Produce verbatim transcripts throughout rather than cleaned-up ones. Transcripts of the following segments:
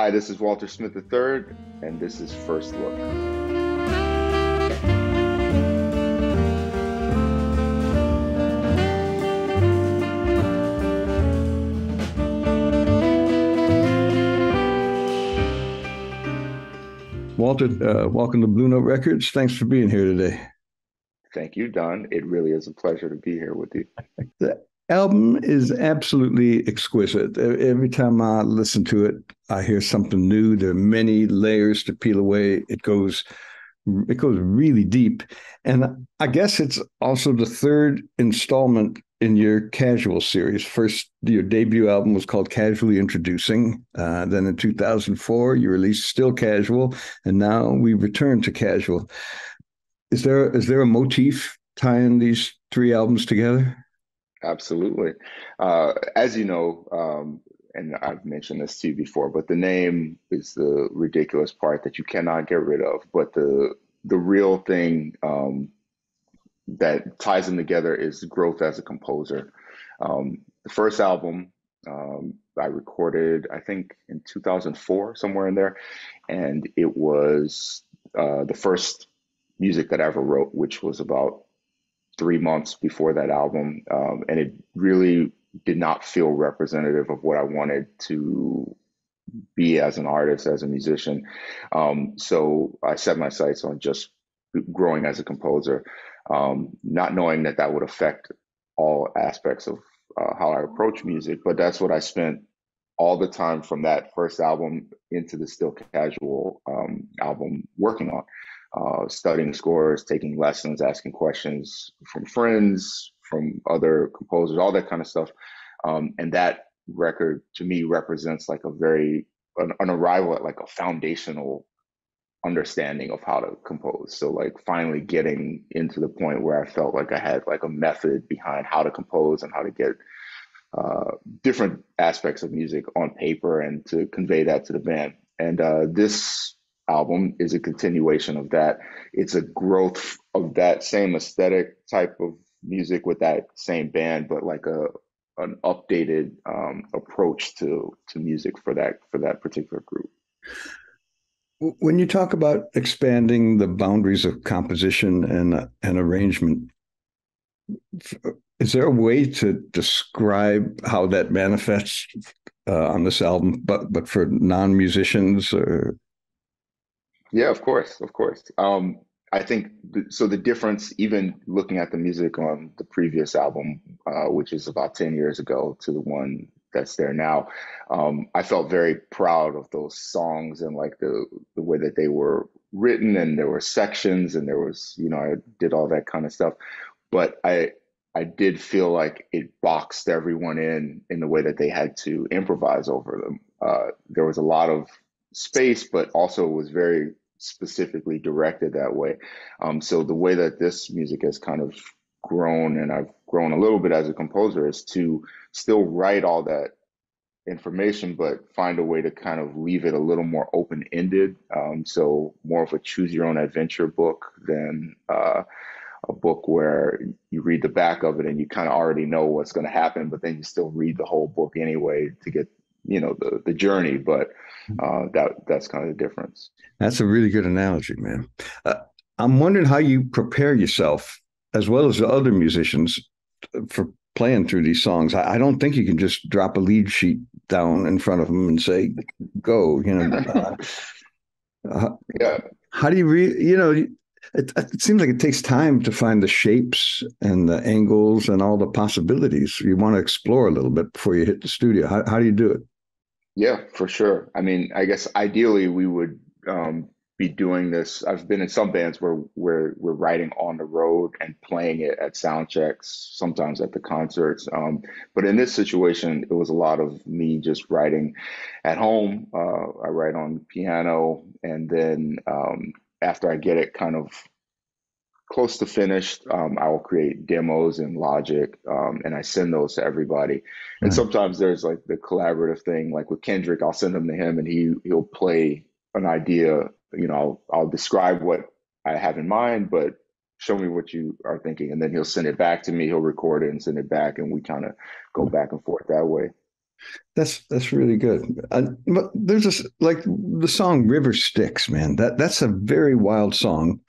Hi, this is Walter Smith the third, and this is First Look. Walter, uh, welcome to Blue Note Records. Thanks for being here today. Thank you, Don. It really is a pleasure to be here with you. The album is absolutely exquisite. Every time I listen to it, I hear something new. There are many layers to peel away. It goes, it goes really deep. And I guess it's also the third installment in your Casual series. First, your debut album was called Casually Introducing. Uh, then in two thousand four, you released Still Casual, and now we return to Casual. Is there is there a motif tying these three albums together? Absolutely. Uh, as you know, um, and I've mentioned this to you before, but the name is the ridiculous part that you cannot get rid of. But the the real thing um that ties them together is growth as a composer. Um, the first album um, I recorded, I think in two thousand four, somewhere in there. And it was uh, the first music that I ever wrote, which was about three months before that album. Um, and it really did not feel representative of what I wanted to be as an artist, as a musician. Um, so I set my sights on just growing as a composer. Um, not knowing that that would affect all aspects of uh, how I approach music, but that's what I spent all the time from that first album into the Still Casual um, album working on, uh, studying scores, taking lessons, asking questions from friends, from other composers, all that kind of stuff. Um, and that record to me represents like a very, an, an arrival at like a foundational understanding of how to compose. So like finally getting into the point where I felt like I had like a method behind how to compose and how to get uh, different aspects of music on paper and to convey that to the band. And uh, this album is a continuation of that. It's a growth of that same aesthetic type of music with that same band, but like a an updated um, approach to to music for that for that particular group. When you talk about expanding the boundaries of composition and uh, and arrangement, is there a way to describe how that manifests uh, on this album, but but for non-musicians? Or... Yeah, of course, of course. Um, I think, th- so the difference, even looking at the music on the previous album, uh, which is about ten years ago, to the one that's there now. Um, I felt very proud of those songs and like the, the way that they were written, and there were sections and there was, you know, I did all that kind of stuff, but I, I did feel like it boxed everyone in, in the way that they had to improvise over them. Uh, there was a lot of space, but also was very specifically directed that way. Um, so the way that this music has kind of grown, and I've grown a little bit as a composer, is to still write all that information, but find a way to kind of leave it a little more open-ended. Um, so more of a choose your own adventure book than uh, a book where you read the back of it and you kind of already know what's going to happen, but then you still read the whole book anyway to get, you know, the, the journey. But uh, that that's kind of the difference. That's a really good analogy, man. Uh, I'm wondering how you prepare yourself as well as the other musicians for playing through these songs. I don't think you can just drop a lead sheet down in front of them and say, go, you know. uh, uh, yeah. How do you, re- you know, it, it seems like it takes time to find the shapes and the angles and all the possibilities you want to explore a little bit before you hit the studio. How, how do you do it? Yeah, for sure. I mean, I guess ideally we would, um, be doing this. I've been in some bands where where we're writing on the road and playing it at sound checks, sometimes at the concerts. Um, but in this situation, it was a lot of me just writing at home. Uh, I write on the piano, and then um, after I get it kind of close to finished, um, I will create demos in Logic, um, and I send those to everybody. Mm-hmm. And sometimes there's like the collaborative thing, like with Kendrick, I'll send them to him, and he he'll play an idea. You know, I'll, I'll describe what I have in mind, but show me what you are thinking. And then he'll send it back to me. He'll record it and send it back. And we kind of go back and forth that way. That's that's really good. Uh, but there's this, like the song River Styx, man, that that's a very wild song.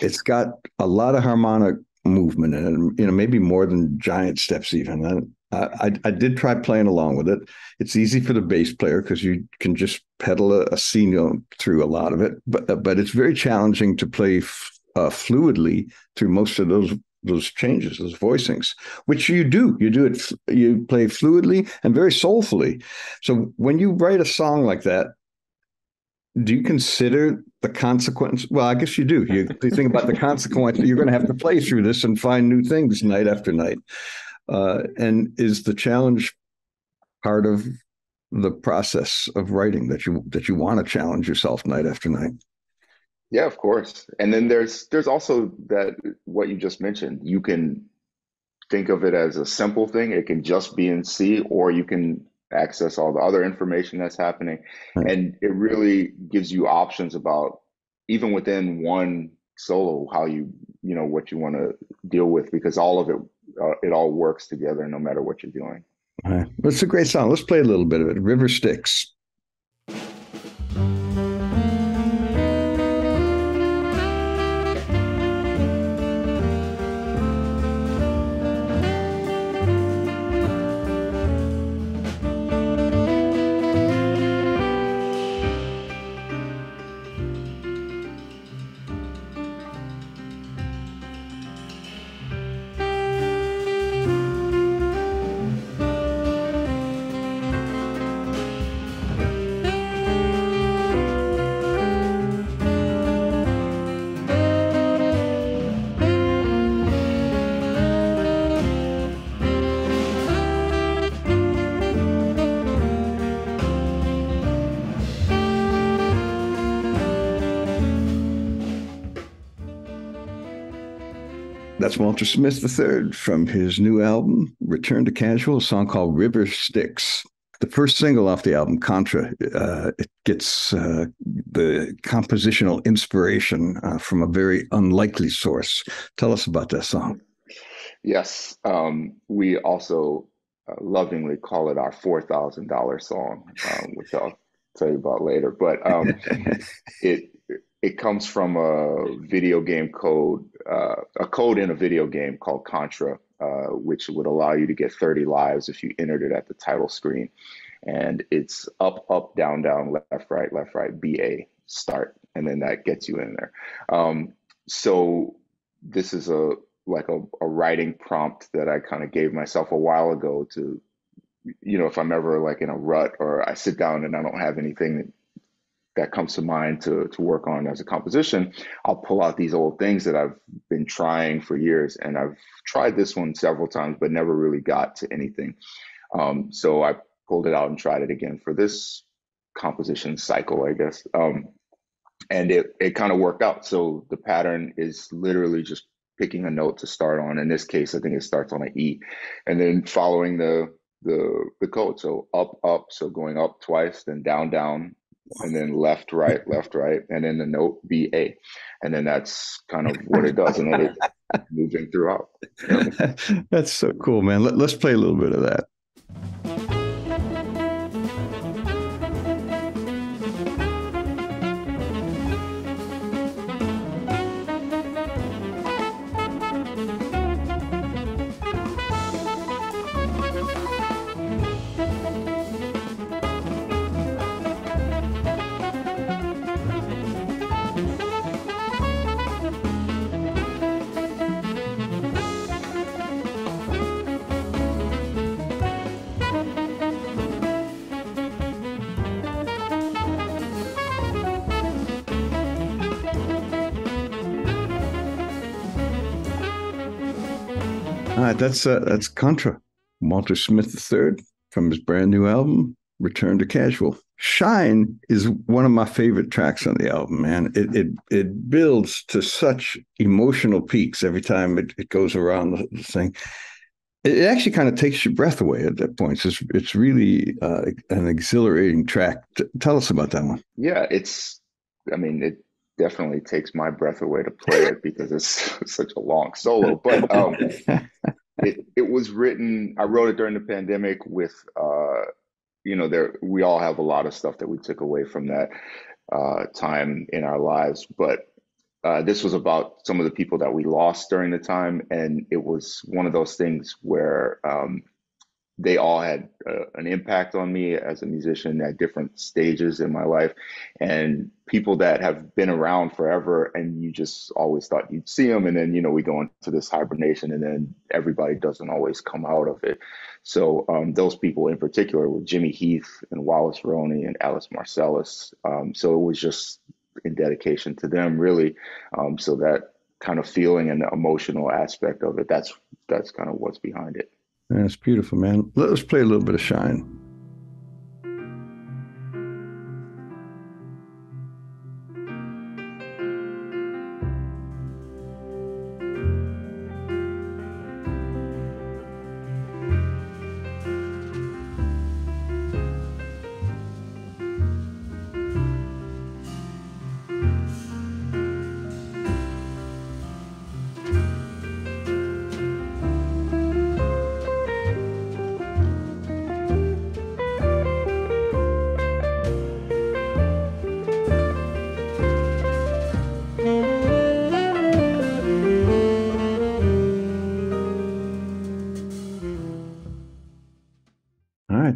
It's got a lot of harmonic movement in it, you know, maybe more than giant steps even. I, I, I did try playing along with it. It's easy for the bass player because you can just pedal a, a C note through a lot of it, but but it's very challenging to play f- uh, fluidly through most of those those changes, those voicings, which you do. You do it, you play fluidly and very soulfully. So when you write a song like that, do you consider the consequence? Well, I guess you do. You, you think about the consequence that you're going to have to play through this and find new things night after night. Uh, and is the challenge part of the process of writing, that you that you want to challenge yourself night after night? Yeah, of course. And then there's there's also that what you just mentioned. You can think of it as a simple thing. It can just be in C, or you can access all the other information that's happening. Right. And it really gives you options about even within one solo, how you, you know, what you want to deal with, because all of it, uh, it all works together no matter what you're doing. All right. Well, it's a great song. Let's play a little bit of it. River Styx. That's Walter Smith the third from his new album, Return to Casual, a song called River Styx. The first single off the album, Contra, uh, it gets uh, the compositional inspiration uh, from a very unlikely source. Tell us about that song. Yes, um, we also uh, lovingly call it our four thousand dollars song, um, which I'll tell you about later. But um, it... It comes from a video game code, uh, a code in a video game called Contra, uh, which would allow you to get thirty lives if you entered it at the title screen. And it's up, up, down, down, left, right, left, right, B A, start. And then that gets you in there. Um, so this is a like a, a writing prompt that I kind of gave myself a while ago to, you know, if I'm ever like in a rut or I sit down and I don't have anything that, that comes to mind to, to work on as a composition, I'll pull out these old things that I've been trying for years. And I've tried this one several times, but never really got to anything. Um, so I pulled it out and tried it again for this composition cycle, I guess. Um, and it, it kind of worked out. So the pattern is literally just picking a note to start on. In this case, I think it starts on an E, and then following the, the, the code. So up, up, so going up twice, then down, down, and then left, right, left, right, and then the note B A, and then that's kind of what it does, and then it's moving throughout. That's so cool, man. Let, let's play a little bit of that. All right, that's uh, that's Contra, Walter Smith the third from his brand new album, Return to Casual. Shine is one of my favorite tracks on the album, man. It it it builds to such emotional peaks every time it, it goes around the thing. It, it actually kind of takes your breath away at that point. It's, it's really uh, an exhilarating track. T- tell us about that one. Yeah, it's, I mean, it definitely takes my breath away to play it because it's such a long solo. But um, it, it was written, I wrote it during the pandemic with uh, you know, there, we all have a lot of stuff that we took away from that uh, time in our lives, but uh, this was about some of the people that we lost during the time. And it was one of those things where um, they all had uh, an impact on me as a musician at different stages in my life, and people that have been around forever and you just always thought you'd see them. And then, you know, we go into this hibernation and then everybody doesn't always come out of it. So um, those people in particular were Jimmy Heath and Wallace Roney and Ellis Marsalis. Um, so it was just in dedication to them, really. Um, so that kind of feeling and the emotional aspect of it, that's, that's kind of what's behind it. Yeah, it's beautiful, man. Let us play a little bit of Shine.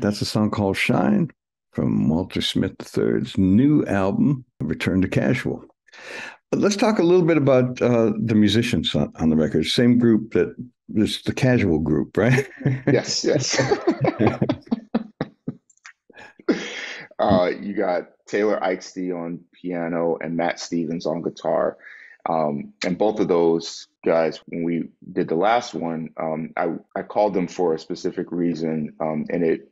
That's a song called Shine from Walter Smith the third's new album, Return to Casual. Let's talk a little bit about uh, the musicians on, on the record. Same group that is the Casual group, right? Yes, yes. uh, you got Taylor Eichsti on piano and Matt Stevens on guitar. Um, and both of those guys, when we did the last one, um, I, I called them for a specific reason, um, and it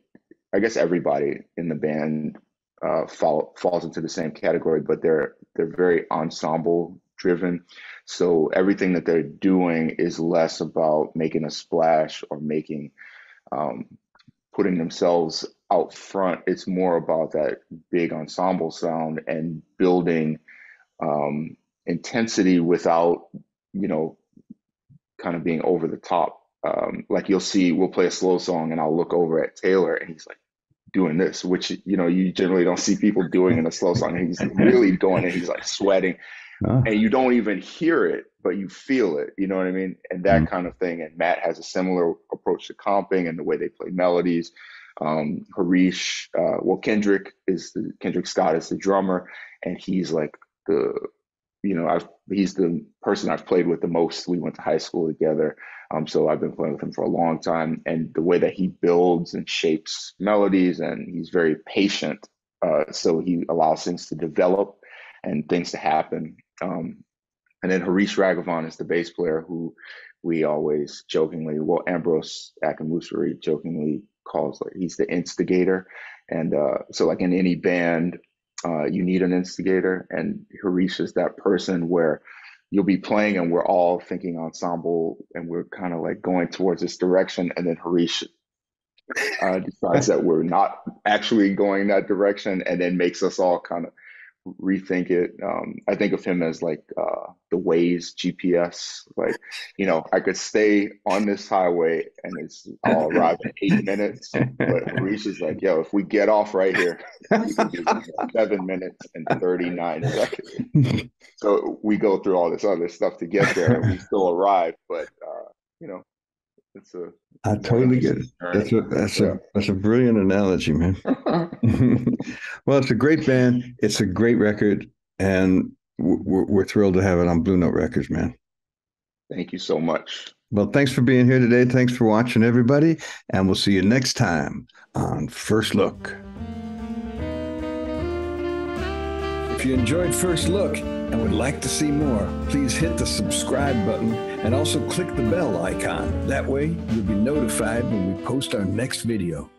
I guess everybody in the band uh, fall, falls into the same category, but they're they're very ensemble driven. So everything that they're doing is less about making a splash or making um, putting themselves out front. It's more about that big ensemble sound and building um, intensity without, you know, kind of being over the top. Um, like you'll see, we'll play a slow song and I'll look over at Taylor and he's like doing this, which, you know, you generally don't see people doing in a slow song. And he's really doing it. He's like sweating uh-huh. and you don't even hear it, but you feel it, you know what I mean? And that mm-hmm. kind of thing. And Matt has a similar approach to comping and the way they play melodies. Um, Harish, uh, well, Kendrick is the Kendrick Scott is the drummer, and he's like the, you know, I've, he's the person I've played with the most. We went to high school together. Um, so I've been playing with him for a long time, and the way that he builds and shapes melodies, and he's very patient. Uh, so he allows things to develop and things to happen. Um, and then Harish Raghavan is the bass player, who we always jokingly, well, Ambrose Akinmusire jokingly calls, like, he's the instigator. And uh, so like in any band, uh, you need an instigator, and Harish is that person where you'll be playing and we're all thinking ensemble and we're kind of like going towards this direction. And then Harish uh, decides that we're not actually going that direction, and then makes us all kind of rethink it. Um, I think of him as like uh, the Waze G P S, like, you know, I could stay on this highway and it's, I'll arrive in eight minutes. But Harish is like, yo, if we get off right here, we can do seven minutes and thirty-nine seconds. So we go through all this other stuff to get there, and we still arrive. But, uh, you know, it's a. I totally get it. That's a, that's, yeah. a, that's a brilliant analogy, man. Well, it's a great band. It's a great record. And we're, we're thrilled to have it on Blue Note Records, man. Thank you so much. Well, thanks for being here today. Thanks for watching, everybody. And we'll see you next time on First Look. If you enjoyed First Look and would like to see more, please hit the subscribe button and also click the bell icon. That way, you'll be notified when we post our next video.